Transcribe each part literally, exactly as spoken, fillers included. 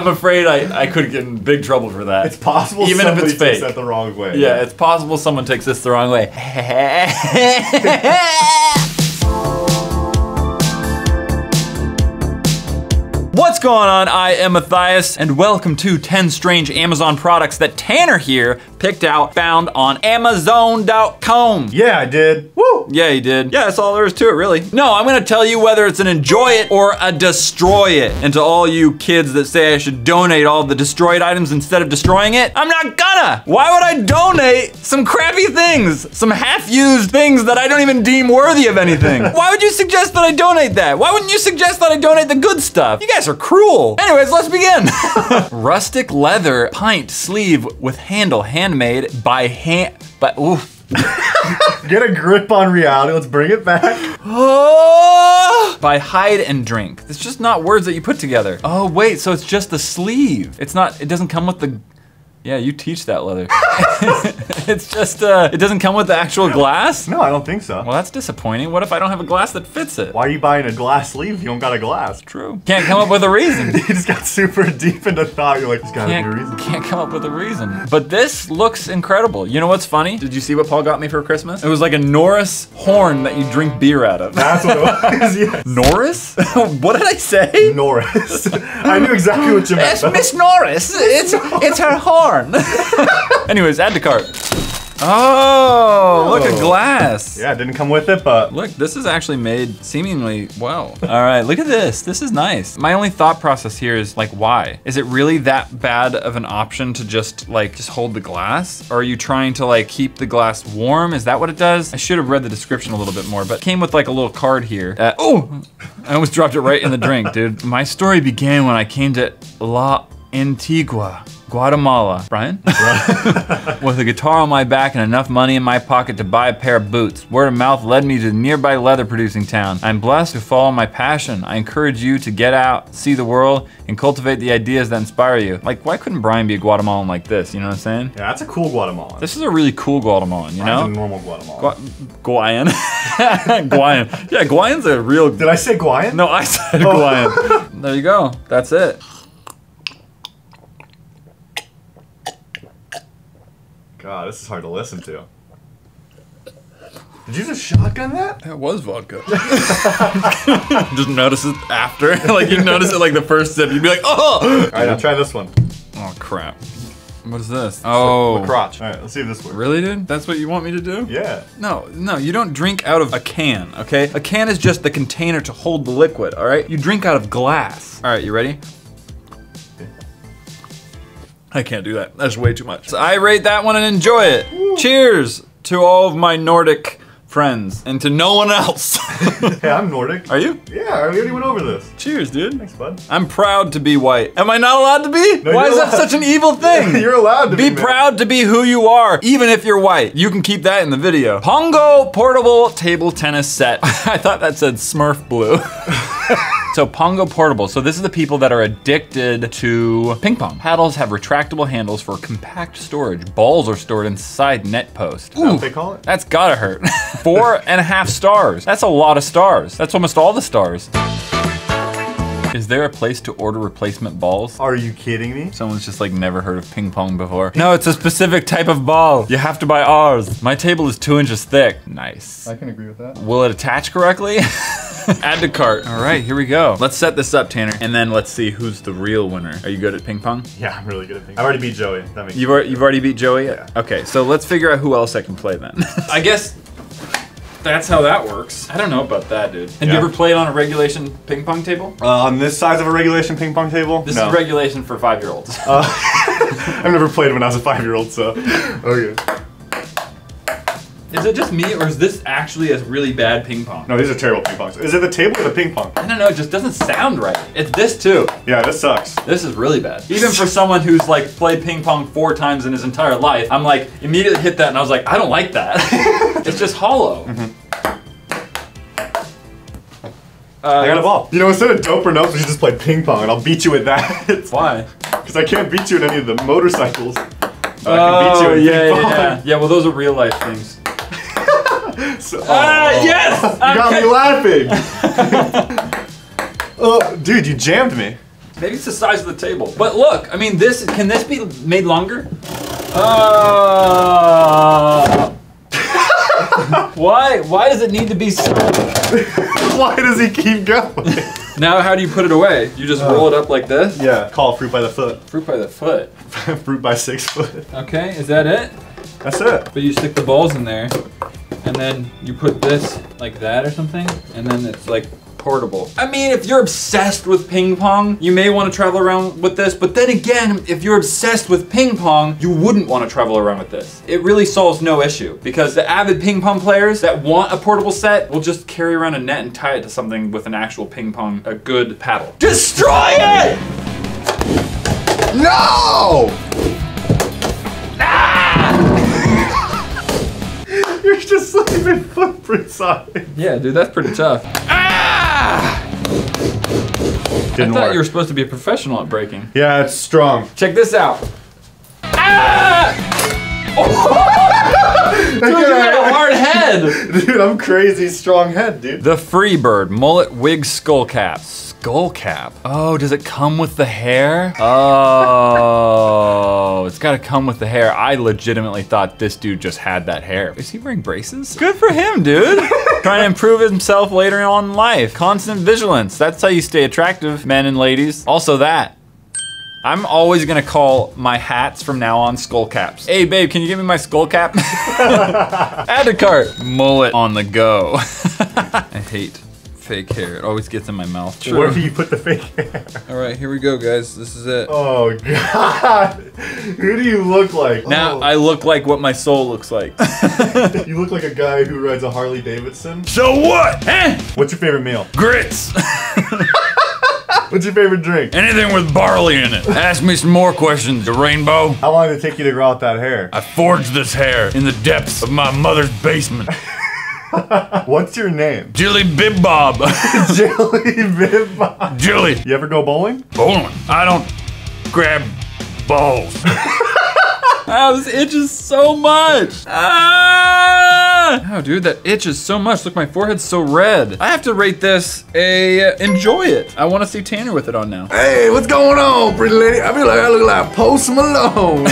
I'm afraid I, I could get in big trouble for that. It's possible even if it's fake. Takes that the wrong way. Yeah, yeah, it's possible someone takes this the wrong way. What's going on? I am Matthias, and welcome to ten Strange Amazon Products that Tanner here picked out, found on Amazon dot com. Yeah, I did. Woo! Yeah, he did. Yeah, that's all there is to it, really. No, I'm gonna tell you whether it's an enjoy it or a destroy it. And to all you kids that say I should donate all the destroyed items instead of destroying it, I'm not gonna! Why would I donate some crappy things? Some half-used things that I don't even deem worthy of anything? Why would you suggest that I donate that? Why wouldn't you suggest that I donate the good stuff? You guys are cruel. Anyways, let's begin. Rustic leather pint sleeve with handle, handle. Made by hand, but oof. Get a grip on reality. Let's bring it back. Oh! By Hide and Drink. It's just not words that you put together. Oh wait, so it's just the sleeve. It's not. It doesn't come with the. Yeah, you teach that leather. It's just. Uh, it doesn't come with the actual glass. No, I don't think so. Well, that's disappointing. What if I don't have a glass that fits it? Why are you buying a glass sleeve if you don't got a glass? True. Can't come up with a reason. You just got super deep into thought. You're like, there's gotta be a reason. Can't come up with a reason. But this looks incredible. You know what's funny? Did you see what Paul got me for Christmas? It was like a Norris horn that you drink beer out of. That's what it was. Yes. Norris? What did I say? Norris. I knew exactly what you meant. It's Miss Norris. It's it's her horn. Anyways, add to cart. Oh, oh, look, a glass. Yeah, it didn't come with it, but. Look, this is actually made seemingly well. All right, look at this. This is nice. My only thought process here is like, why? Is it really that bad of an option to just like, just hold the glass? Or are you trying to like keep the glass warm? Is that what it does? I should have read the description a little bit more, but it came with like a little card here. Uh, oh, I almost dropped it right in the drink, dude. My story began when I came to La Antigua, Guatemala. Brian? With a guitar on my back and enough money in my pocket to buy a pair of boots. Word of mouth led me to the nearby leather producing town. I'm blessed to follow my passion. I encourage you to get out, see the world, and cultivate the ideas that inspire you. Like, why couldn't Brian be a Guatemalan like this? You know what I'm saying? Yeah, that's a cool Guatemalan. This is a really cool Guatemalan, you Brian's know? A normal Guatemalan. Guayan. Guayan. Yeah, Guayan's a real. Did I say Guayan? No, I said oh. Guayan. There you go. That's it. God, this is hard to listen to. Did you just shotgun that? That was vodka. Just notice it after. Like, you notice it like the first sip. You'd be like, oh! All right, I'll try this one. Oh, crap. What is this? Oh. It's a crotch. All right, let's see if this works. Really, dude? That's what you want me to do? Yeah. No, no, you don't drink out of a can, okay? A can is just the container to hold the liquid, all right? You drink out of glass. All right, you ready? I can't do that. That's way too much. So I rate that one and enjoy it. Woo. Cheers to all of my Nordic friends and to no one else. Hey, I'm Nordic. Are you? Yeah, we already went over this. Cheers, dude. Thanks, bud. I'm proud to be white. Am I not allowed to be? No, why is allowed. That such an evil thing? You're allowed to be. Be proud to be who you are, even if you're white. You can keep that in the video. Pongo portable table tennis set. I thought that said Smurf blue. So Pongo Portable, so this is the people that are addicted to ping pong. Paddles have retractable handles for compact storage. Balls are stored inside net post. Ooh, they call it? That's gotta hurt. Four and a half stars. That's a lot of stars. That's almost all the stars. Is there a place to order replacement balls? Are you kidding me? Someone's just like never heard of ping pong before. No, it's a specific type of ball. You have to buy ours. My table is two inches thick. Nice. I can agree with that. Will it attach correctly? Add to cart. All right, here we go. Let's set this up, Tanner, and then let's see who's the real winner. Are you good at ping pong? Yeah, I'm really good at ping pong. I already beat Joey. That makes you've, ar you've already beat Joey? Yeah. Okay, so let's figure out who else I can play then. I guess that's how that works. I don't know about that, dude. Have yeah. you ever played on a regulation ping pong table? Uh, on this size of a regulation ping pong table? This no. is regulation for five-year-olds. Uh, I've never played when I was a five-year-old, so. Okay. Is it just me, or is this actually a really bad ping pong? No, these are terrible ping pongs. Is it the table or the ping pong? I don't know, it just doesn't sound right. It's this too. Yeah, this sucks. This is really bad. Even for someone who's like played ping pong four times in his entire life, I'm like, immediately hit that and I was like, I don't like that. It's just hollow. Mm-hmm. Uh, I got a ball. You know, instead of dope or nope, we should just play ping pong and I'll beat you at that. Why? Because I can't beat you at any of the motorcycles. But I can beat you at yeah, ping pong. Yeah, yeah. Yeah, well those are real life things. So, ah, oh. Yes! You got okay. me laughing. Oh, dude, you jammed me. Maybe it's the size of the table. But look, I mean, this, can this be made longer? Uh... Why? Why does it need to be so... Why does he keep going? Now how do you put it away? You just uh, roll it up like this? Yeah, call fruit by the foot. Fruit by the foot? Fruit by six foot. Okay, is that it? That's it. But you stick the balls in there, and then you put this like that or something, and then it's like portable. I mean, if you're obsessed with ping pong, you may want to travel around with this, but then again, if you're obsessed with ping pong, you wouldn't want to travel around with this. It really solves no issue, because the avid ping pong players that want a portable set will just carry around a net and tie it to something with an actual ping pong, a good paddle. Destroy it! No! Ah! You're just leaving footprints on it. Yeah, dude, that's pretty tough. Didn't I thought work. You were supposed to be a professional at breaking. Yeah, it's strong. Check this out. Ah! Oh! Dude, you got a hard head. Dude, I'm crazy strong head, dude. The Freebird mullet wig skull cap. Skull cap? Oh, does it come with the hair? Oh, it's gotta come with the hair. I legitimately thought this dude just had that hair. Is he wearing braces? Good for him, dude. Trying to improve himself later on in life. Constant vigilance. That's how you stay attractive, men and ladies. Also that. I'm always gonna call my hats from now on skull caps. Hey babe, can you give me my skull cap? Add to cart. Mullet on the go. I hate fake hair. It always gets in my mouth. True. Where do you put the fake hair? All right, here we go, guys. This is it. Oh, God. Who do you look like? Now oh. I look like what my soul looks like. You look like a guy who rides a Harley Davidson. So what? Eh? What's your favorite meal? Grits. What's your favorite drink? Anything with barley in it. Ask me some more questions, the rainbow. How long did it take you to grow out that hair? I forged this hair in the depths of my mother's basement. What's your name? Jilly Bib Bob. Jilly Bib Bob. Jilly. You ever go bowling? Bowling. I don't grab balls. Wow, this itches so much. Ah! Oh, dude, that itches so much. Look, my forehead's so red. I have to rate this a enjoy it. I want to see Tanner with it on now. Hey, what's going on, pretty lady? I feel like I look like Post Malone.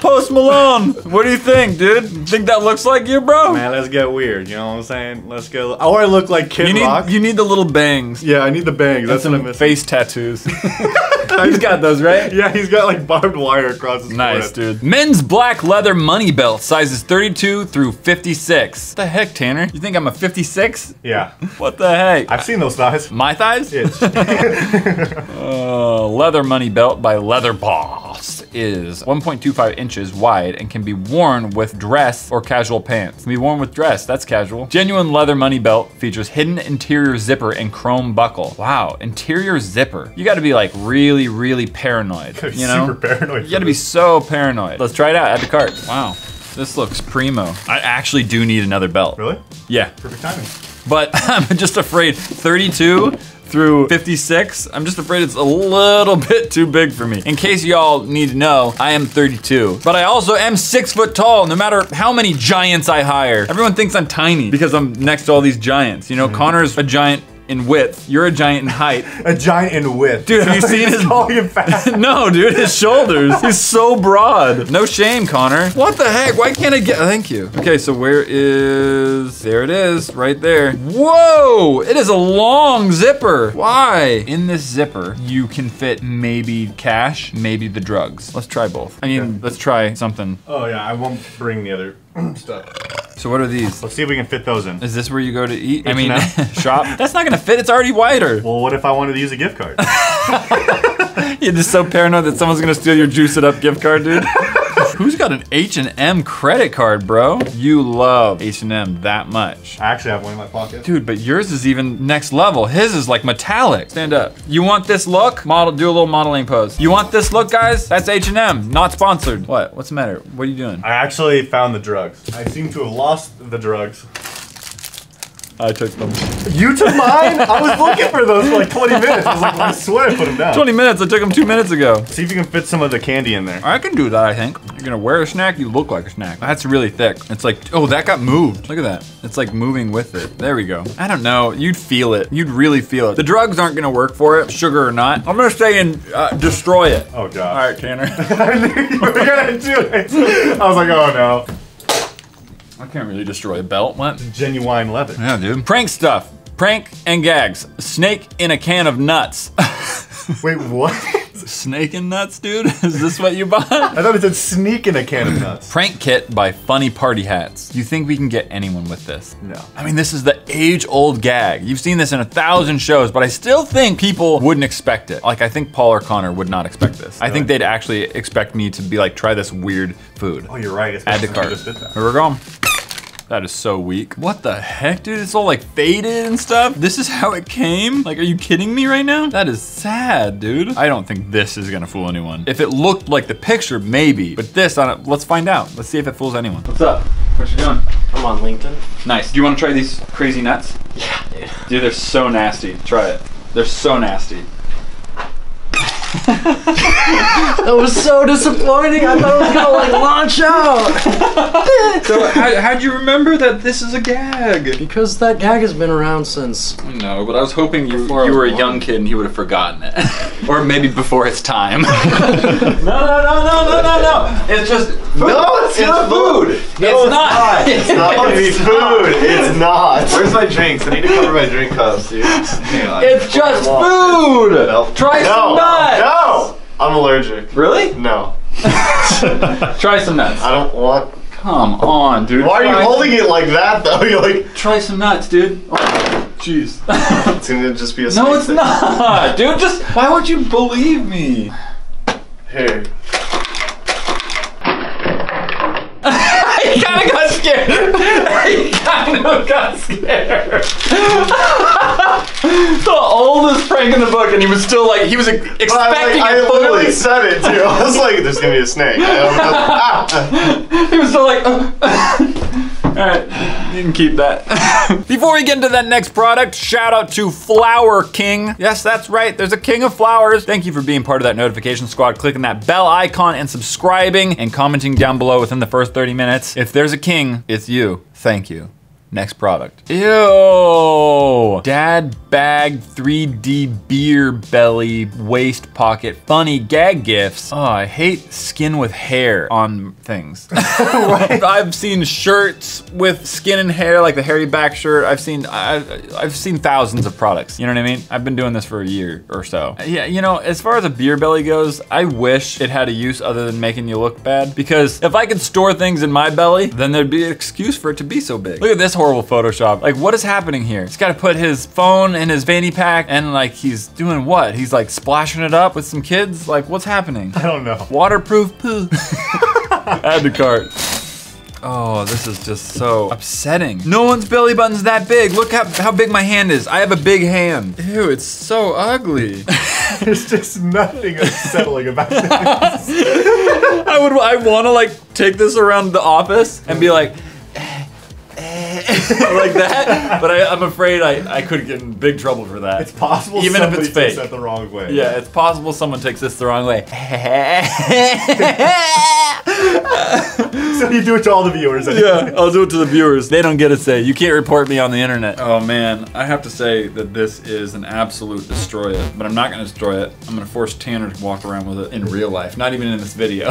Post Malone. What do you think, dude? Think that looks like you, bro? Man, let's get weird. You know what I'm saying? Let's go. Oh, I look like Kid you need, Rock. You need the little bangs. Yeah, I need the bangs. That's what I'm missing. Face tattoos. He's got those, right? Yeah, he's got like barbed wire across his forehead. Nice, dude. Men's black leather money belt, sizes thirty-two through fifty-six. What the heck, Tanner? You think I'm a fifty-six? Yeah. What the heck? I've seen those thighs. My thighs? Itch. uh, leather money belt by Leather Boss is one point two five inches wide and can be worn with dress or casual pants. Can be worn with dress, that's casual. Genuine leather money belt features hidden interior zipper and chrome buckle. Wow, interior zipper. You gotta be like really, really paranoid, you know? Super paranoid. You gotta be so paranoid. Let's try it out, add to cart. Wow, this looks primo. I actually do need another belt. Really? Yeah. Perfect timing. But I'm just afraid thirty-two through fifty-six, I'm just afraid it's a little bit too big for me. In case y'all need to know, I am thirty-two, but I also am six foot tall, no matter how many giants I hire. Everyone thinks I'm tiny because I'm next to all these giants. You know, mm-hmm. Connor's a giant in width. You're a giant in height. A giant in width. Dude, have you seen his... No, dude, his shoulders. He's so broad. No shame, Connor. What the heck? Why can't I get... Thank you. Okay, so where is... There it is, right there. Whoa! It is a long zipper. Why? In this zipper, you can fit maybe cash, maybe the drugs. Let's try both. I mean, yeah. Let's try something. Oh, yeah, I won't bring the other stuff. So what are these? Let's see if we can fit those in. Is this where you go to eat? I mean, shop? That's not gonna fit, it's already wider. Well, what if I wanted to use a gift card? You're just so paranoid that someone's gonna steal your Juice It Up gift card, dude. Who's got an H and M credit card, bro? You love H and M that much. I actually have one in my pocket. Dude, but yours is even next level. His is like metallic. Stand up. You want this look? Model, do a little modeling pose. You want this look, guys? That's H and M, not sponsored. What, what's the matter? What are you doing? I actually found the drugs. I seem to have lost the drugs. I took them. You took mine? I was looking for those for like twenty minutes. I was like, I swear I put them down. twenty minutes, I took them two minutes ago. See if you can fit some of the candy in there. I can do that, I think. You're gonna wear a snack, you look like a snack. That's really thick. It's like, oh, that got moved. Look at that. It's like moving with it. There we go. I don't know, you'd feel it. You'd really feel it. The drugs aren't gonna work for it, sugar or not. I'm gonna stay and uh, destroy it. Oh God. All right, Tanner. I knew you were gonna do it. I was like, oh no. I can't really destroy a belt. What? Genuine leather. Yeah, dude. Prank stuff. Prank and gags. Snake in a can of nuts. Wait, what? Snake and nuts, dude? Is this what you bought? I thought it said sneak in a can of nuts. Prank kit by Funny Party Hats. You think we can get anyone with this? No. I mean, this is the age-old gag. You've seen this in a thousand shows, but I still think people wouldn't expect it. Like, I think Paul or Connor would not expect this. Really? I think they'd actually expect me to be like, try this weird food. Oh, you're right. Add to cart. Here we're going. That is so weak. What the heck, dude? It's all like faded and stuff. This is how it came? Like, are you kidding me right now? That is sad, dude. I don't think this is gonna fool anyone. If it looked like the picture, maybe. But this, I don't, let's find out. Let's see if it fools anyone. What's up? What you doing? I'm on LinkedIn. Nice. Do you wanna try these crazy nuts? Yeah, dude. Dude, they're so nasty. Try it. They're so nasty. That was so disappointing. I thought it was gonna like launch out. So I, how'd you remember that this is a gag? Because that gag has been around since. No, but I was hoping you, you were a young kid and he would have forgotten it, or maybe before its time. no, no, no, no, no, no, no. It's just food. No, it's, it's not food. food. No, it's not. It's not gonna be food. It's not. Where's my drinks? I need to cover my drink cups, dude. Hang on. It's just food. No. Try no. some nuts. No! I'm allergic. Really? No. Try some nuts. I don't want... Come on, dude. Why are you holding it like that, though? You're like... Try some nuts, dude. Oh, jeez. It's gonna just be a snake. No, it's thing. not, dude. Just... Why would you believe me? Here. He kind of got scared. He kind of got scared. The oldest prank in the book, and he was still like, he was expecting it. I literally said it too. I was like, there's gonna be a snake. He was still like, oh. All right, you can keep that. Before we get into that next product, shout out to Flower King. Yes, that's right, there's a king of flowers. Thank you for being part of that notification squad, clicking that bell icon and subscribing and commenting down below within the first thirty minutes. If there's a king, it's you. Thank you. Next product. Ew! Dad bag three D beer belly waist pocket funny gag gifts. Oh, I hate skin with hair on things. Right. I've seen shirts with skin and hair, like the hairy back shirt. I've seen, I've, I've seen thousands of products. You know what I mean? I've been doing this for a year or so. Yeah, you know, as far as a beer belly goes, I wish it had a use other than making you look bad. Because if I could store things in my belly, then there'd be an excuse for it to be so big. Look at this. Horrible Photoshop. Like, what is happening here? He's got to put his phone in his fanny pack and like he's doing what? He's like splashing it up with some kids? Like, what's happening? I don't know. Waterproof poo. Add to cart. Oh, this is just so upsetting. No one's belly button's that big. Look how, how big my hand is. I have a big hand. Ew, it's so ugly. There's just nothing unsettling about this. I would, I want to like take this around the office and be like, like that, but I, I'm afraid I, I could get in big trouble for that. It's possible even if it's fake. Takes that the wrong way. Yeah, it's possible someone takes this the wrong way. So you do it to all the viewers. Anyway. Yeah, I'll do it to the viewers. They don't get a say. You can't report me on the internet. Oh man, I have to say that this is an absolute destroy it, but I'm not gonna destroy it. I'm gonna force Tanner to walk around with it in real life, not even in this video.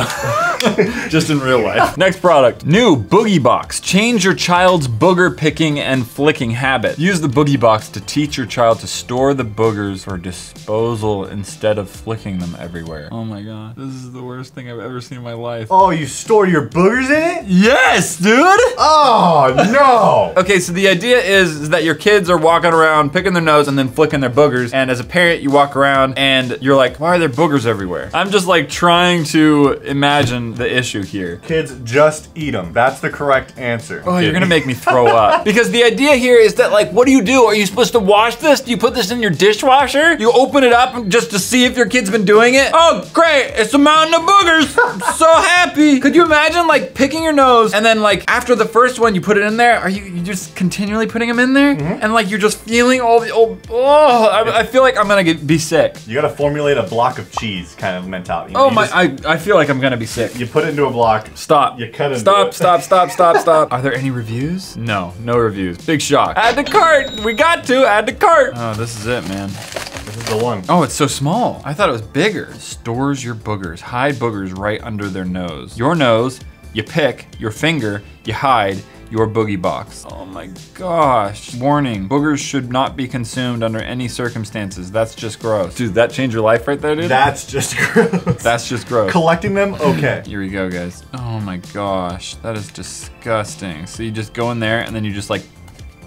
Just in real life. Next product, new Boogie Box. Change your child's booger picking and flicking habit. Use the Boogie Box to teach your child to store the boogers for disposal instead of flicking them everywhere. Oh my God, this is the worst thing I've ever seen in my life. Oh, you store your boogers in it? Yes, dude! Oh, no! Okay, so the idea is, is that your kids are walking around, picking their nose and then flicking their boogers, and as a parent, you walk around and you're like, why are there boogers everywhere? I'm just like trying to imagine the issue here. Kids, just eat them. That's the correct answer. Oh, you're gonna make me throw up. Because the idea here is that like, what do you do? Are you supposed to wash this? Do you put this in your dishwasher? You open it up just to see if your kid's been doing it? Oh, great, it's a mountain of boogers. I'm so happy. Could you you imagine like picking your nose and then like after the first one you put it in there? Are you, you just continually putting them in there? Mm-hmm. And like you're just feeling all the old, oh, I, I feel like I'm gonna get be sick. You gotta formulate a block of cheese kind of mentality. You know, oh my, just, I, I feel like I'm gonna be sick. You put it into a block. Stop. You cut it. Stop, stop, stop, stop, stop. Are there any reviews? No, no reviews. Big shock. Add to cart. We got to add to cart. Oh, this is it, man. This is the one. Oh, it's so small. I thought it was bigger. Stores your boogers. Hide boogers right under their nose. Your nose, you pick, your finger, you hide, your boogie box. Oh my gosh. Warning, boogers should not be consumed under any circumstances. That's just gross. Dude, that changed your life right there, dude? That's just gross. That's just gross. Collecting them, okay. Here we go, guys. Oh my gosh, that is disgusting. So you just go in there and then you just like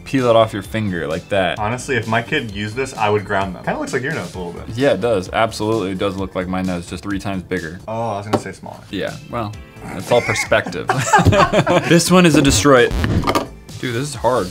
peel it off your finger like that. Honestly, if my kid used this, I would ground them. Kind of looks like your nose a little bit. Yeah, it does. Absolutely, it does look like my nose, just three times bigger. Oh, I was gonna say smaller. Yeah, well, it's all perspective. This one is a destroy it. Dude, this is hard.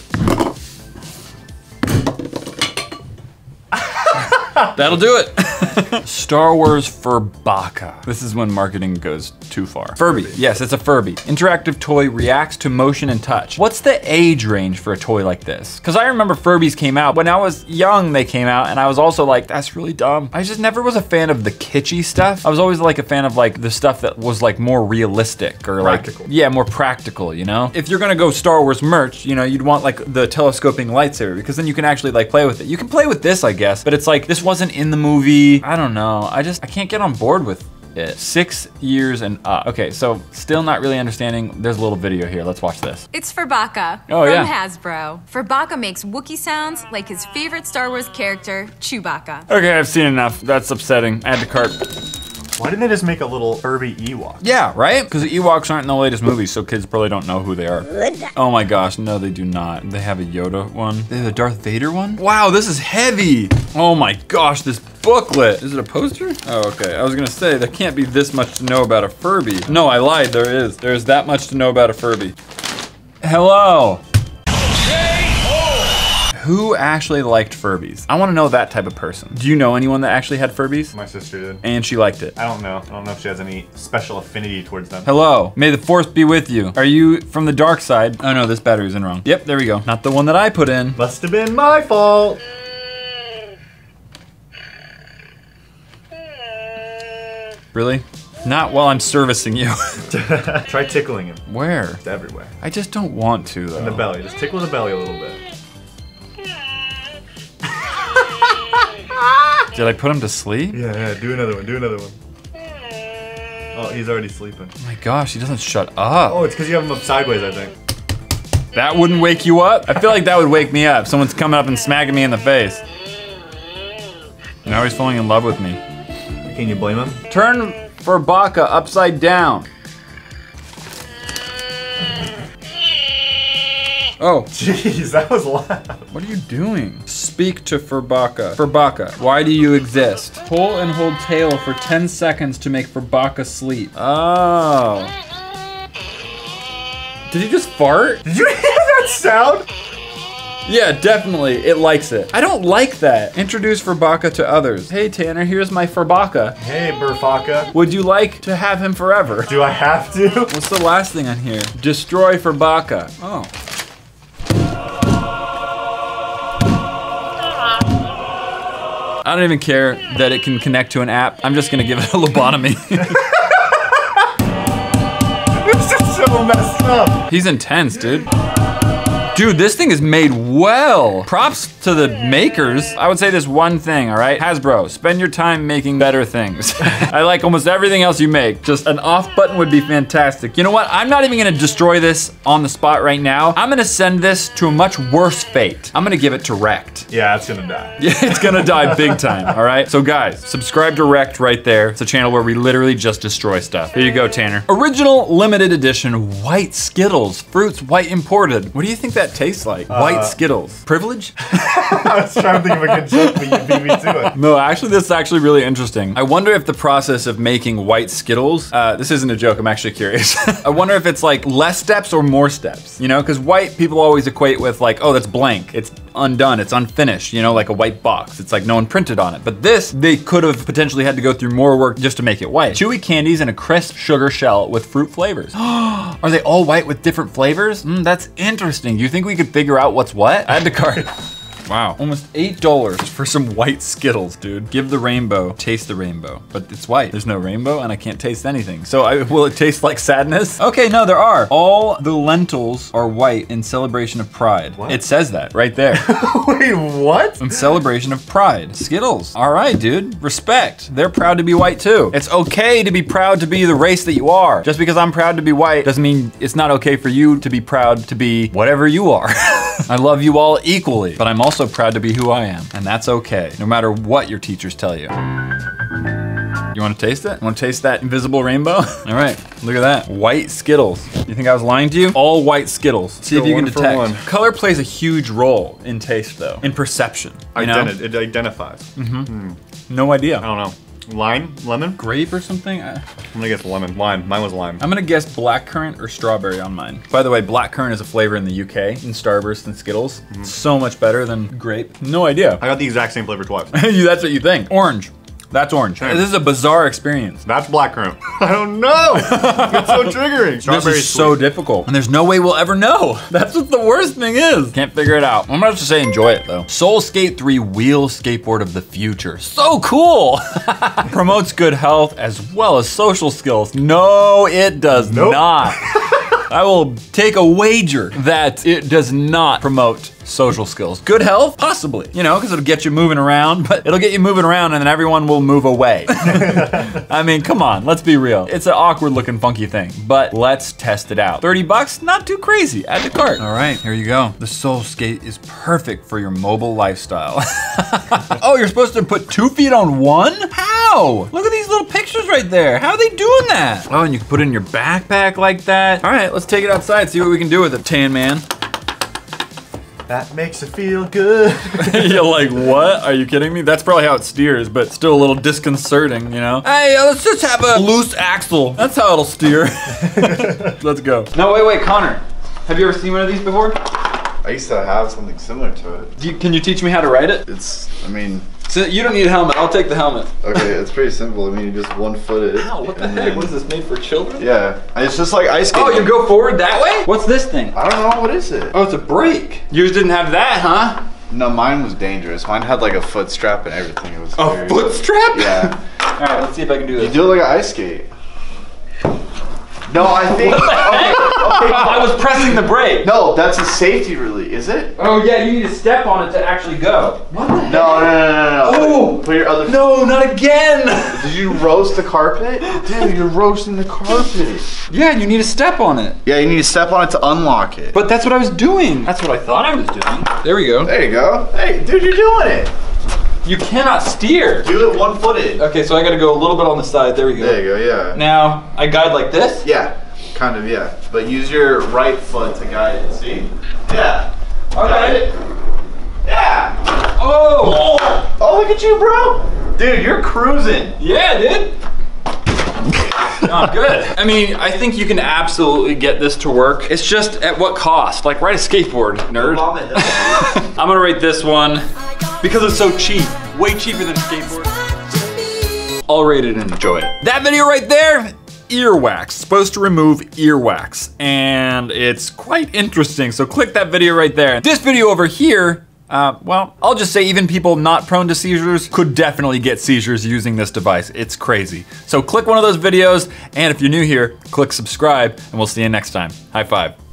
That'll do it. Star Wars Furbacca. This is when marketing goes too far. Furby. Furby, yes, it's a Furby. Interactive toy reacts to motion and touch. What's the age range for a toy like this? Because I remember Furbies came out. When I was young, they came out, and I was also like, that's really dumb. I just never was a fan of the kitschy stuff. I was always like a fan of like the stuff that was like more realistic or practical. Like, yeah, more practical, you know? If you're gonna go Star Wars merch, you know, you'd want like the telescoping lightsaber because then you can actually like play with it. You can play with this, I guess, but it's like, this wasn't in the movie. I don't know. I just, I can't get on board with it. Six years and up. Okay, so still not really understanding. There's a little video here. Let's watch this. It's Furbacca oh, from yeah. Hasbro. Furbacca makes Wookiee sounds like his favorite Star Wars character, Chewbacca. Okay, I've seen enough. That's upsetting. Add to cart. Why didn't they just make a little Furby Ewok? Yeah, right? Because the Ewoks aren't in the latest movies, so kids probably don't know who they are. Oh my gosh, no they do not. They have a Yoda one. They have a Darth Vader one? Wow, this is heavy. Oh my gosh, this booklet. Is it a poster? Oh, okay. I was gonna say, there can't be this much to know about a Furby. No, I lied, there is. There is that much to know about a Furby. Hello. Who actually liked Furbies? I wanna know that type of person. Do you know anyone that actually had Furbies? My sister did. And she liked it. I don't know. I don't know if she has any special affinity towards them. Hello, may the force be with you. Are you from the dark side? Oh no, this battery's in wrong. Yep, there we go. Not the one that I put in. Must have been my fault. Really? Not while I'm servicing you. Try tickling him. Where? It's everywhere. I just don't want to though. In the belly, just tickle the belly a little bit. Did I put him to sleep? Yeah, yeah, do another one, do another one. Oh, he's already sleeping. Oh my gosh, he doesn't shut up. Oh, it's because you have him up sideways, I think. That wouldn't wake you up? I feel like that would wake me up. Someone's coming up and smacking me in the face. Now he's falling in love with me. Can you blame him? Turn Furbacca upside down. Oh. Jeez, that was loud. What are you doing? Speak to Furbacca. Furbacca, why do you exist? Pull and hold tail for ten seconds to make Furbacca sleep. Oh. Did he just fart? Did you hear that sound? Yeah, definitely, it likes it. I don't like that. Introduce Furbacca to others. Hey Tanner, here's my Furbacca. Hey Burfacca. Would you like to have him forever? Do I have to? What's the last thing on here? Destroy Furbacca. Oh. I don't even care that it can connect to an app. I'm just gonna give it a lobotomy. This is so messed up. He's intense, dude. Dude, this thing is made well. Props to the makers. I would say this one thing, all right? Hasbro, spend your time making better things. I like almost everything else you make. Just an off button would be fantastic. You know what? I'm not even gonna destroy this on the spot right now. I'm gonna send this to a much worse fate. I'm gonna give it to Rekt. Yeah, it's gonna die. Yeah, it's gonna die big time, all right? So guys, subscribe to Rekt right there. It's a channel where we literally just destroy stuff. Here you go, Tanner. Original limited edition white Skittles, fruits white imported. What do you think that that taste like? Uh, White Skittles. Privilege? I was trying to think of a good joke, but you beat me to it. No, actually, this is actually really interesting. I wonder if the process of making White Skittles, uh, this isn't a joke, I'm actually curious. I wonder if it's like less steps or more steps, you know? Because white people always equate with like, oh, that's blank, it's undone, it's unfinished, you know, like a white box. It's like no one printed on it. But this, they could have potentially had to go through more work just to make it white. Chewy candies in a crisp sugar shell with fruit flavors. Are they all white with different flavors? Mm, that's interesting. Do you think we could figure out what's what? Add to cart. Wow, almost eight dollars for some white Skittles, dude. Give the rainbow, taste the rainbow. But it's white, there's no rainbow and I can't taste anything. So I, will it taste like sadness? Okay, no, there are. All the lentils are white in celebration of pride. What? It says that right there. Wait, what? In celebration of pride. Skittles, all right, dude, respect. They're proud to be white too. It's okay to be proud to be the race that you are. Just because I'm proud to be white doesn't mean it's not okay for you to be proud to be whatever you are. I love you all equally, but I'm also so proud to be who I am, and that's okay, no matter what your teachers tell you. You wanna taste it? You wanna taste that invisible rainbow? All right, look at that. White Skittles. You think I was lying to you? All white Skittles. See if you can detect. Color plays a huge role in taste, though, in perception. Identi- it identifies. Mm-hmm. Mm. No idea. I don't know. Lime? Lemon? Grape or something? I... I'm gonna guess lemon. Lime. Mine was lime. I'm gonna guess blackcurrant or strawberry on mine. By the way, blackcurrant is a flavor in the U K, in Starburst and Skittles. Mm-hmm. So much better than grape. No idea. I got the exact same flavor twice. That's what you think. Orange. That's orange. Same. This is a bizarre experience. That's blackcurrant. I don't know. It's so triggering. Strawberry is so difficult. And there's no way we'll ever know. That's what the worst thing is. Can't figure it out. I'm gonna have to say enjoy it though. Soul Skate three wheel skateboard of the future. So cool. Promotes good health as well as social skills. No, it does nope. not. I will take a wager that it does not promote social skills. Good health? Possibly. You know, because it'll get you moving around, but it'll get you moving around and then everyone will move away. I mean, come on, let's be real. It's an awkward looking funky thing, but let's test it out. thirty bucks, not too crazy. Add to cart. All right, here you go. The Soul Skate is perfect for your mobile lifestyle. Oh, you're supposed to put two feet on one? How? Look at these little pictures right there. How are they doing that? Oh, and you can put it in your backpack like that. All right, let's take it outside, see what we can do with it, Tan Man. That makes it feel good. You're like, what? Are you kidding me? That's probably how it steers, but still a little disconcerting, you know? Hey, let's just have a loose axle. That's how it'll steer. Let's go. No, wait, wait, Connor. Have you ever seen one of these before? I used to have something similar to it. Do you, can you teach me how to ride it? It's, I mean... So you don't need a helmet, I'll take the helmet. Okay, it's pretty simple. I mean, you just one-footed. Wow, what the heck? Then... What is this, made for children? Yeah, it's just like ice skating. Oh, you go forward that way? What's this thing? I don't know, what is it? Oh, it's a brake. Yours didn't have that, huh? No, mine was dangerous. Mine had like a foot strap and everything. It was a very... foot strap? Yeah. All right, let's see if I can do this. You do it like an ice skate. No, I think. What the heck? Okay, okay. I was pressing the brake. No, that's a safety release, is it? Oh yeah, you need to step on it to actually go. What the heck? No, no, no, no, no. Oh, put your other. No, not again. Did you roast the carpet? Dude, you're roasting the carpet. Yeah, you need to step on it. Yeah, you need to step on it to unlock it. But that's what I was doing. That's what I thought I was doing. There we go. There you go. Hey, dude, you're doing it. You cannot steer. Do it one-footed. Okay, so I gotta go a little bit on the side. There we go. There you go, yeah. Now, I guide like this? Yeah, kind of, yeah. But use your right foot to guide it, see? Yeah. All right. Yeah. Oh. oh! Oh, look at you, bro! Dude, you're cruising. Yeah, dude. Not good. I mean, I think you can absolutely get this to work. It's just at what cost? Like, ride a skateboard, nerd. I'm gonna rate this one. Because it's so cheap, way cheaper than a skateboard. I'll rate it and enjoy it. That video right there, earwax, supposed to remove earwax. And it's quite interesting, so click that video right there. This video over here, Uh, well, I'll just say even people not prone to seizures could definitely get seizures using this device. It's crazy. So click one of those videos, and if you're new here, click subscribe, and we'll see you next time. High five.